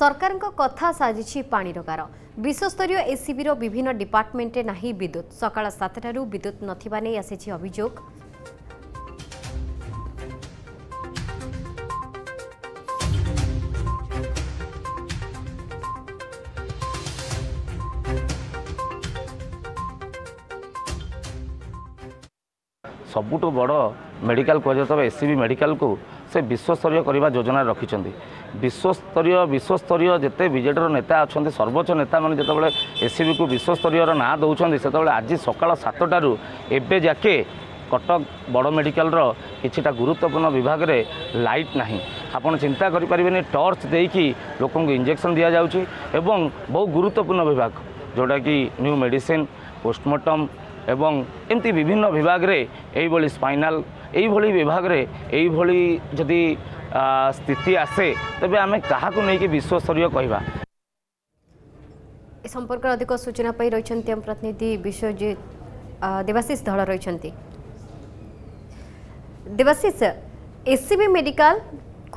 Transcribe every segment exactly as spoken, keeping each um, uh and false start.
सरकार कथा साजिश पानी गार विश्वस्तरीय एससीबी विभिन्न डिपार्टमेंट नहीं विद्युत सकाल सातटार विद्युत नथिबाने आसी अभियोग सबुठ बड़ मेडिकल कह एससीबी मेडिकल को से विश्वस्तरीय करने योजना रखिंट विश्वस्तरीय विश्वस्तरीय जिते बीजेडर नेता अच्छा सर्वोच्च नेता मैंने जिते बड़े एससीबी को विश्वस्तरीय ना दौरान से आज सकाल सातटारू एबे जाके कटक बड़ मेडिकल कि गुरुत्वपूर्ण विभाग में लाइट ना आपड़ चिंता करें टॉर्च देकी लोक इंजेक्शन दि जाऊँगी एवं बहु गुरुत्वपूर्ण विभाग जोटा कि न्यू मेडिसिन पोस्टमार्टम एवं एमती विभिन्न विभाग रे यही स्पाइनाल यही विभाग रे यही जदि स्थिति आसे तबे आमे कहा को नहीं कि विश्वस्तरीय कहवा इस संपर्क अधिक सूचना पाई रहिसंति हम प्रतिनिधि विश्वजीत देवाशीष धळ रहिसंति। देवाशीष, एससीबी मेडिकल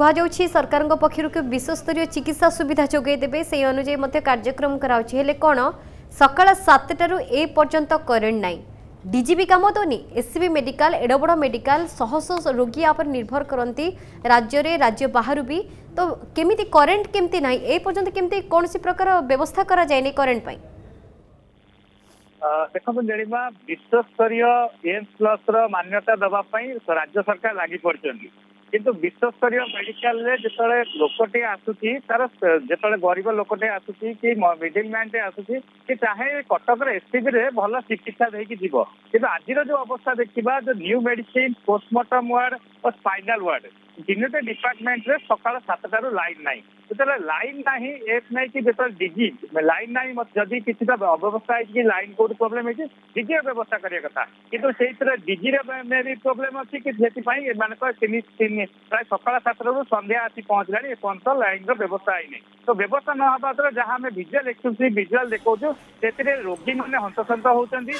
कह जाऊँगी सरकार पक्षर विश्वस्तरीय चिकित्सा सुविधा जोगे देवे से अनुजाई मध्य कार्यक्रम कराउछि कौन सकाल सातटारू ए पर्यंत करेन्ट नाई डीजीपी कम दौनी एससीबी मेडिकल एड बड़ मेडिकल शह शह रोगी यहाँ पर निर्भर करती राज्य रे राज्य बाहर भी तो केमी करेन्ट केमती ना ए पर्यंत केमती कौन सी प्रकार व्यवस्था करा जाए नहीं करेन्ट पाई देखो जाना विश्वस्तरीय एम्स प्लस मान्यता दवाई राज्य सरकार लगी पड़ती किंतु विश्वस्तरीय मेडिकल जो लोकटे आसूसी तार जो गरीब लोकटे आसूसी कि मिडिल मैन टे आसूसी कि चाहे कटक एससीबी रे भल चिकित्सा देकी जीव किंतु आज जो अवस्था देखा जो न्यू मेडिसिन पोस्टमार्टम वार्ड और स्पाइनल वार्ड तीनोटे डिपार्टमेंट रे सकाल सातटारू लाइन ना जो लाइन ना एक ना कि जो डीजी लाइन ना जदि किसी अव्यवस्था है लाइन कौट प्रोब्लेम है डीजी व्यवस्था करने कथा कितु से डीजी भी प्रोब्लेम अच्छी कि प्राय सकाल सातटारू संध्या आसी पहुंचला एपर्यंत लाइन व्यवस्था है तो व्यवस्था ना द्वारा जहाँ आम भिजुआल एक्सक्लूसिव भिजुआल देखो से रोगी मैंने हंससंत होती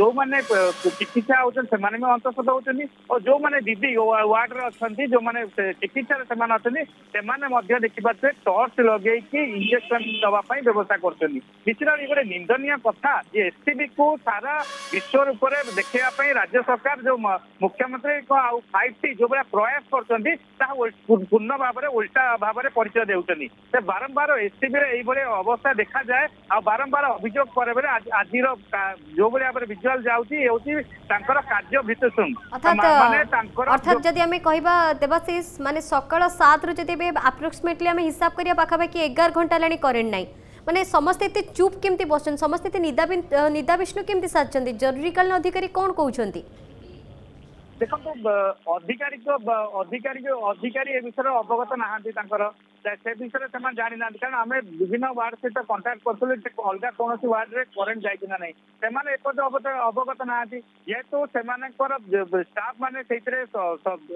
जो मैंने चिकित्सा होने हंससंत होती और जो मैंने दीदी वार्ड में अच्छा जो चिकित्सा से देखा टॉर्च लगे इंजेक्शन दवाई व्यवस्था कर निश्चित भाव गोटे निंदनीय कथा एससीबी को सारा विश्व रूपये देखापी राज्य सरकार जो मुख्यमंत्री आउ फाइव टी जो भाया प्रयास कर पूर्ण भाव में उल्टा भाव में परिचय देते से बारंबार एससीबी रे अवस्था देखा जाए आ बारंबार अभियोग पर आज जो भाई भाव में विजुआल जाऊँगी हूँ कार्य भित्तिशून्य अर्थात देवाशीष माने सकाल सात रु जदि आप्रोक्सीमेटली आम हिसाब करिया पाखापाखि एगार घंटा लाणी करेन्ट नाई माने समस्ते एत चुप केमती बसन समस्ते निदा निदा विष्णु केमती साजचंती जरूरीकालीन अधिकारी कौन कहउचंती देखो अधिकारी तो अधिकारी अधिकारी ए विषय अवगत नहांती तांकर से विषय से जानी ना कारण आम विभिन्न वार्ड सहित कंटाक्ट करूँ अलग कौन वार्ड में करेन्ट जाना ना से अवगत ना जेहेतु से स्टाफ मैंने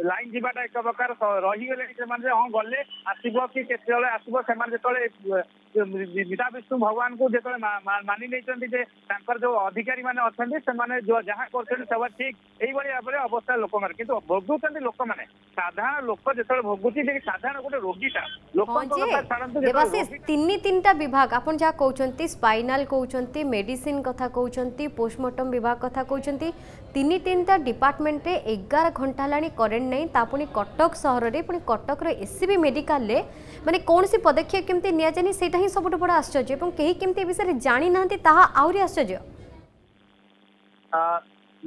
लाइन जावाटा एक प्रकार रहीगले हाँ गले आसब कि आसब से निदा विष्णु भगवान को जो मानि नहीं जो अधिकारी मैंने अच्छा से जहाँ कर ठीक ये अवस्था लोक मैंने कि भोगुंट लोक मैंने साधारण लोक जो भोगुची साधारण गोटे रोगीटा देवाशीष तीन तीन टा विभाग आपन जहाँ कहते स्पाइनाल कहते मेडिसिन कथा कहते पोस्टमार्टम विभाग कथा कहते तीन तीन टा डिपार्टमेंट रे एगार घंटा लाणी करेन्ट नहीं तापुनी कटक सहर रे पुनी कटक रे एससीबी मेडिकल रे माने कौन सी पदक्षेप केमती निया जानी सेटा ही सबुठ बड़ा आश्चर्य एवं केही केमती विषय जानी नाहंती ताहा आउरी आश्चर्य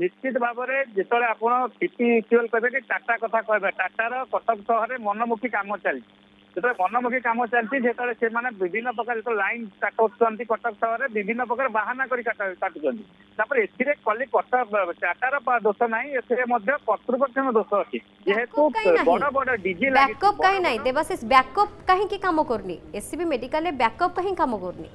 निश्चित भाव में जो आप टीपीसीएल कहते टाटा कथा कह टाटार कटक सहर मनमुखी काम चलती जो मनमुखी काम चलती जो से विभिन्न प्रकार जो लाइन काटुंट कटक सहर में विभिन्न प्रकार बाहाना कर एसे कले कटक टाटार दोष ना एसे कर्तृपक्ष दोष अच्छी जेहेतु बड़ बड़ डीजी बैकअप कहीं ना देवाशीष बैकअप कहीं काम करनी एससीबी मेडिकल बैकअप कहीं काम करनी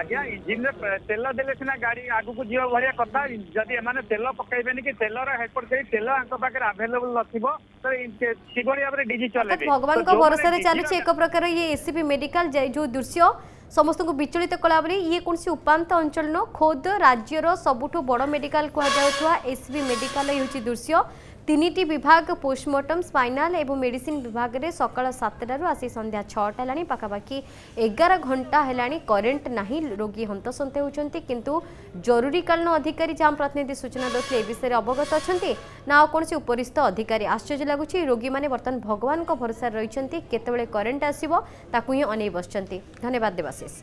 आज्ञा इंजिन तेल देले सीना गाड़ी आगु को जीव भाया कथा जदि एम तेल पकड़े कि तेल हेडपट कर तेल पाखे आभेलेबल ना कि भाव में डीजी चल भगवान भरोसा चलुचे एक प्रकार ये एससीबी मेडिकल जो दृश्य समस्त को विचलित कला ये कौन सी उपात अंचल न खोद राज्यर सबुठ बड़ मेडिकल कहु एससीबी मेडिकल हूँ दृश्य तीन विभाग पोस्टमार्टम स्पाइनाल एवं मेडिसिन विभाग में सकाल सातटू आसी संध्या छटा है पखापाखि एगार घंटा है करेन्ट ना रोगी हंतसंत होती किंतु जरूरीकालन अधिकारी जहाँ प्रतिनिधि सूचना देते ए विषय अवगत अच्छा ना आ कौन उपरिस्थ अधिकारी आश्चर्य लगुच रोगी मैंने बर्तमान भगवान भरोसा रही केतवे करेन्ट आसो ताकू ही अन बस। धन्यवाद देवाशीष।